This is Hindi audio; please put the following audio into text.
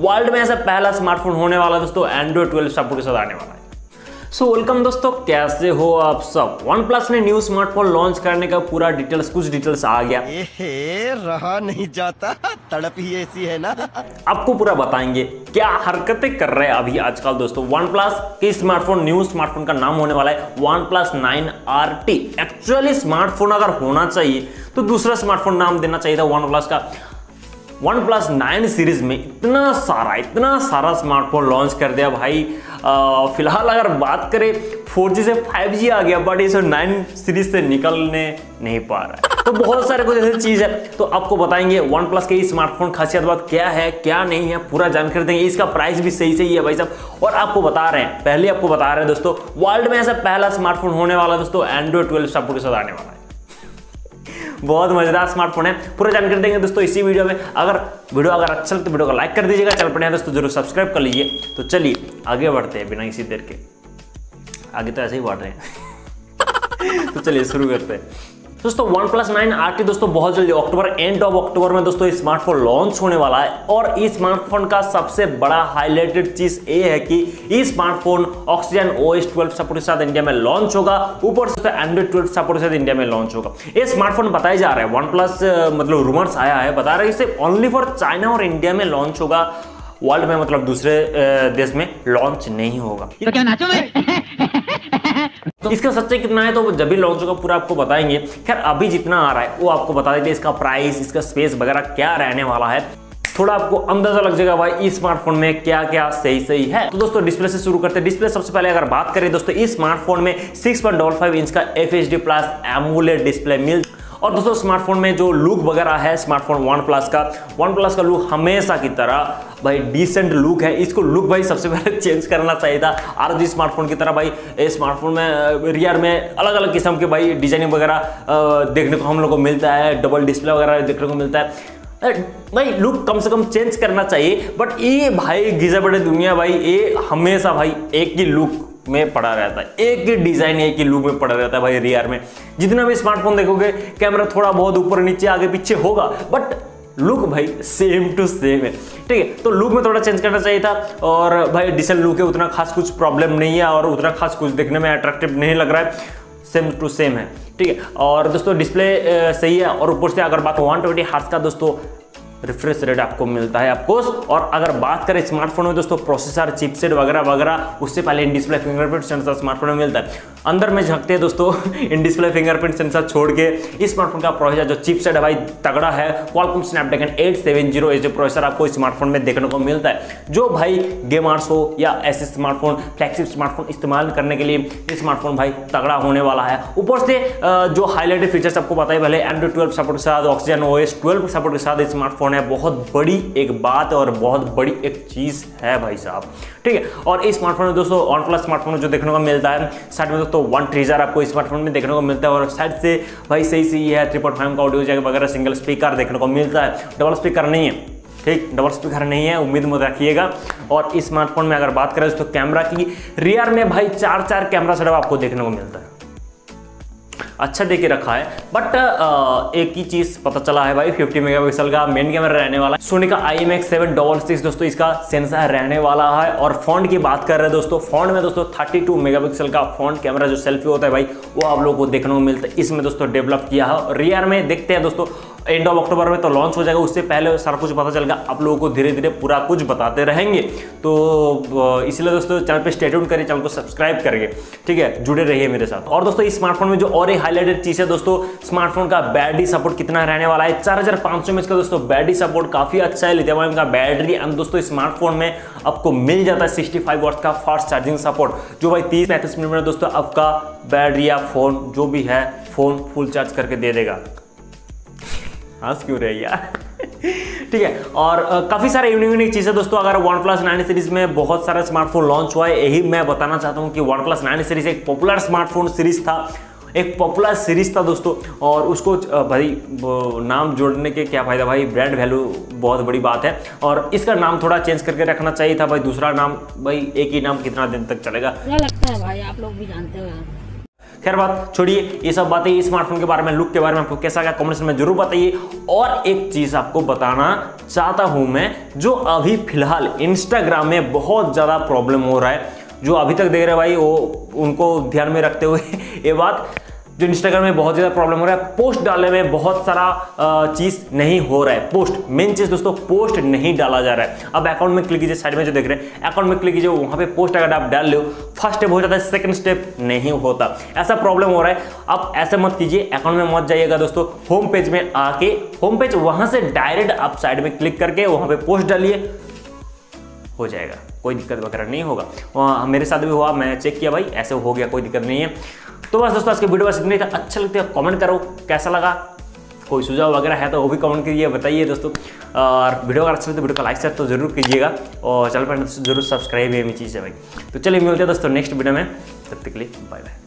वर्ल्ड में ऐसा पहला स्मार्टफोन होने वाला है दोस्तों एंड्रॉइड 12 सपोर्ट के साथ आने वाला है। सो वेलकम दोस्तों, कैसे हो आप सब। OnePlus ने न्यू स्मार्टफोन लॉन्च करने का पूरा डिटेल्स आ गया, रहा नहीं जाता, तड़प ही ऐसी है ना। आपको पूरा बताएंगे क्या हरकतें कर रहे हैं अभी आजकल दोस्तों। OnePlus के स्मार्टफोन, न्यू स्मार्टफोन का नाम होने वाला है OnePlus 9 RT। एक्चुअली स्मार्टफोन अगर होना चाहिए तो दूसरा स्मार्टफोन नाम देना चाहिए था OnePlus का। OnePlus 9 सीरीज में इतना सारा स्मार्टफोन लॉन्च कर दिया भाई। फिलहाल अगर बात करें 4G से 5G आ गया, बट इसे 9 सीरीज से निकलने नहीं पा रहा है। तो बहुत सारे कुछ ऐसी चीज़ है, तो आपको बताएंगे OnePlus के स्मार्टफोन खासियत बात क्या है क्या नहीं है, पूरा जानकारी देंगे। इसका प्राइस भी सही है भाई साहब। और आपको बता रहे हैं, पहले आपको बता रहे हैं दोस्तों, वर्ल्ड में ऐसा पहला स्मार्टफोन होने वाला है दोस्तों एंड्रॉइड 12 सपोर्ट के साथ आने वाला है। बहुत मजेदार स्मार्टफोन है, पूरा जानकारी देंगे दोस्तों इसी वीडियो में। अगर अच्छा लगे तो वीडियो को लाइक कर दीजिएगा, चैनल पर नए दोस्तों जरूर सब्सक्राइब कर लीजिए। तो चलिए आगे बढ़ते हैं, बिना किसी देर के। आगे तो ऐसे ही बढ़ रहे हैं तो चलिए शुरू करते हैं दोस्तों। OnePlus 9 RT दोस्तों बहुत जल्दी एंड ऑफ अक्टूबर में दोस्तों स्मार्टफोन लॉन्च होने वाला है। और इस स्मार्टफोन का सबसे बड़ा हाईलाइटेड चीज ये है कि इस स्मार्टफोन ऑक्सीजन OS 12 सपोर्ट के साथ इंडिया में लॉन्च होगा। ऊपर से एंड्रॉइड 12 सपोर्ट के साथ इंडिया में लॉन्च होगा। ये स्मार्टफोन बताया जा रहा है OnePlus, मतलब रूमर्स आया है, बता रहे इसे ओनली फॉर चाइना और इंडिया में लॉन्च होगा। वर्ल्ड में मतलब दूसरे देश में लॉन्च नहीं होगा। तो इसका सच्चाई कितना है तो जब भी लॉन्च होगा पूरा आपको बताएंगे। खैर अभी जितना आ रहा है वो आपको बता देते हैं। इसका प्राइस, इसका स्पेस वगैरह क्या रहने वाला है, थोड़ा आपको अंदाजा लग जाएगा भाई इस स्मार्टफोन में क्या क्या सही है। तो दोस्तों डिस्प्ले से शुरू करते हैं। डिस्प्ले सबसे पहले अगर बात करें दोस्तों, इस स्मार्टफोन में 6.55 इंच का FHD प्लस AMOLED डिस्प्ले मिल। और दोस्तों स्मार्टफोन में जो लुक वगैरह है स्मार्टफोन OnePlus का लुक हमेशा की तरह भाई डिसेंट लुक है। इसको लुक भाई सबसे पहले चेंज करना चाहिए था RG स्मार्टफोन की तरह। भाई इस स्मार्टफोन में रियर में अलग अलग किस्म के भाई डिजाइनिंग वगैरह देखने को हम लोग को मिलता है, डबल डिस्प्ले वगैरह देखने को मिलता है। भाई लुक कम से कम चेंज करना चाहिए, बट ये भाई घिसे बड़े दुनिया भाई ये हमेशा भाई एक ही लुक में पड़ा रहता है, एक ही डिजाइन एक ही लुक में पड़ा रहता है भाई। रियर में जितना भी स्मार्टफोन देखोगे कैमरा थोड़ा बहुत ऊपर नीचे आगे पीछे होगा, बट लुक भाई सेम टू सेम है, ठीक है। तो लुक में थोड़ा चेंज करना चाहिए था। और भाई डिसेंट लुक है, उतना खास कुछ प्रॉब्लम नहीं है और उतना खास कुछ देखने में अट्रैक्टिव नहीं लग रहा है, सेम टू सेम है, ठीक है। और दोस्तों डिस्प्ले सही है। और ऊपर से अगर बात 120Hz का दोस्तों रिफ्रेश रेट आपको मिलता है ऑफकोर्स। और अगर बात करें स्मार्टफोन में दोस्तों प्रोसेसर चिपसेट वगैरह उससे पहले in display fingerprint sensor smartphone में मिलता है। अंदर में झंकते हैं दोस्तों इन डिस्प्ले फिंगरप्रिंट सेंसर छोड़ के इस स्मार्टफोन का प्रोसेसर जो चिपसेट है भाई तगड़ा है। क्वालकॉम स्नैपड्रैगन 870 ये जो प्रोसेसर आपको स्मार्टफोन में देखने को मिलता है, जो भाई गेमर्स हो या ऐसे स्मार्टफोन फ्लैगशिप स्मार्टफोन इस्तेमाल करने के लिए ये स्मार्टफोन भाई तगड़ा होने वाला है। ऊपर से जो हाईलाइटेड फीचर्स आपको बताए पहले एंड्रॉइड 12 सपोर्ट के साथ, ऑक्सीजन OS 12 सपोर्ट के साथ स्मार्टफोन है, बहुत बड़ी एक बात और बहुत बड़ी एक चीज है भाई साहब, ठीक है। और इस स्मार्टफोन में दोस्तों OnePlus स्मार्टफोन में जो देखने को मिलता है साइड में दोस्तों 1 ट्रीजर आपको स्मार्टफोन में देखने को मिलता है। और साइड से भाई सही है 3.5 का ऑडियो जैक वगैरह सिंगल स्पीकर देखने को मिलता है, डबल स्पीकर नहीं है, ठीक, डबल स्पीकर नहीं है, उम्मीद मत रखिएगा। और इस स्मार्टफोन में अगर बात करें दोस्तों कैमरा की, रियर में भाई 4 कैमरा सेटअप आपको देखने को मिलता है, अच्छा देके रखा है। बट एक ही चीज पता चला है भाई 50 मेगापिक्सल का मेन कैमरा रहने वाला है। सोनी का IMX766 दोस्तों इसका सेंसर रहने वाला है। और फॉन्ट की बात कर रहे हैं दोस्तों, फॉन्ट में दोस्तों 32 मेगापिक्सल का फॉन्ट कैमरा जो सेल्फी होता है भाई वो आप लोगों को देखने को मिलता है, इसमें दोस्तों डेवलप किया है। रियर में देखते हैं दोस्तों एंड ऑफ अक्टूबर में तो लॉन्च हो जाएगा, उससे पहले सारा कुछ पता चलेगा। आप लोगों को धीरे धीरे पूरा कुछ बताते रहेंगे, तो इसलिए दोस्तों चैनल पे स्टे ट्यून करिए, चैनल को सब्सक्राइब करिए, ठीक है, जुड़े रहिए मेरे साथ। और दोस्तों इस स्मार्टफोन में जो और एक हाईलाइटेड चीज़ है दोस्तों, स्मार्टफोन का बैटरी सपोर्ट कितना रहने वाला है, 4500 mAh का दोस्तों बैटरी सपोर्ट काफ़ी अच्छा है। लिथियम का बैटरी एंड दोस्तों स्मार्टफोन में आपको मिल जाता है 65W का फास्ट चार्जिंग सपोर्ट, जो भाई 30-35 मिनट में दोस्तों आपका बैटरी या फोन जो भी है फोन फुल चार्ज करके दे देगा। हंस क्यों रहे यार ठीक है। और काफ़ी सारे यूनिक चीज़ें दोस्तों अगर OnePlus 9 सीरीज़ में बहुत सारा स्मार्टफोन लॉन्च हुआ है। यही मैं बताना चाहता हूँ कि OnePlus 9 सीरीज़ एक पॉपुलर स्मार्टफोन सीरीज़ था, एक पॉपुलर सीरीज़ था दोस्तों। और उसको भाई नाम जोड़ने के क्या फ़ायदा भाई, ब्रांड वैल्यू बहुत बड़ी बात है। और इसका नाम थोड़ा चेंज करके रखना चाहिए था भाई, दूसरा नाम भाई एक ही नाम कितना दिन तक चलेगा, लगता है भाई आप लोग भी जानते हो। खैर बात छोड़िए, ये सब बातें स्मार्टफोन के बारे में, लुक के बारे में आपको कैसा लगा कमेंट्स में जरूर बताइए। और एक चीज आपको बताना चाहता हूं मैं, जो अभी फिलहाल इंस्टाग्राम में बहुत ज्यादा प्रॉब्लम हो रहा है, जो अभी तक देख रहे हैं भाई वो उनको ध्यान में रखते हुए ये बात, जो इंस्टाग्राम में बहुत ज़्यादा प्रॉब्लम हो रहा है, पोस्ट डालने में बहुत सारा चीज़ नहीं हो रहा है। पोस्ट मेन चीज़ दोस्तों, पोस्ट नहीं डाला जा रहा है। अब अकाउंट में क्लिक कीजिए, साइड में जो देख रहे हैं अकाउंट में क्लिक कीजिए, वहाँ पे पोस्ट अगर आप डाल लो फर्स्ट स्टेप हो जाता है, सेकंड स्टेप नहीं होता। ऐसा प्रॉब्लम हो रहा है, आप ऐसे मत कीजिए, अकाउंट में मत जाइएगा दोस्तों, होम पेज में आके, होम पेज वहाँ से डायरेक्ट आप साइड में क्लिक करके वहाँ पर पोस्ट डालिए, हो जाएगा, कोई दिक्कत वगैरह नहीं होगा। वहाँ मेरे साथ भी हुआ, मैंने चेक किया भाई, ऐसे हो गया, कोई दिक्कत नहीं है। तो बस दोस्तों आज के वीडियो बस इतने था, अच्छा लगता है कमेंट करो कैसा लगा, कोई सुझाव वगैरह है तो वो भी कमेंट कीजिए, बताइए दोस्तों। और वीडियो अगर अच्छा लगे तो वीडियो को लाइक शेयर तो जरूर कीजिएगा, और चैनल पर जरूर सब्सक्राइब भी मेरी चीज़ है भाई। तो चलिए मिलते हैं दोस्तों नेक्स्ट वीडियो में, तब तक के लिए बाय बाय।